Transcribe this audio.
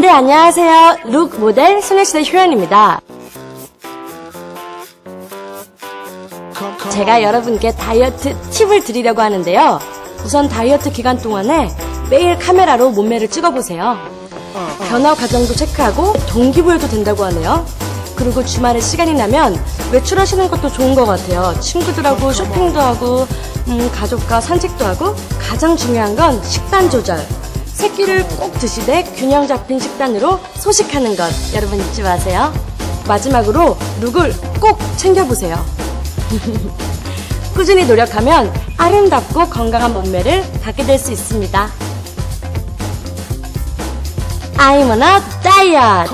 네, 안녕하세요. 룩 모델 소녀시대 효연입니다. 제가 여러분께 다이어트 팁을 드리려고 하는데요. 우선 다이어트 기간 동안에 매일 카메라로 몸매를 찍어보세요. 변화 과정도 체크하고 동기부여도 된다고 하네요. 그리고 주말에 시간이 나면 외출하시는 것도 좋은 것 같아요. 친구들하고 쇼핑도 하고 가족과 산책도 하고, 가장 중요한 건 식단 조절. 세 끼를 꼭 드시되 균형 잡힌 식단으로 소식하는 것 여러분 잊지 마세요. 마지막으로 룩을 꼭 챙겨보세요. 꾸준히 노력하면 아름답고 건강한 몸매를 갖게 될 수 있습니다. I'm on a diet!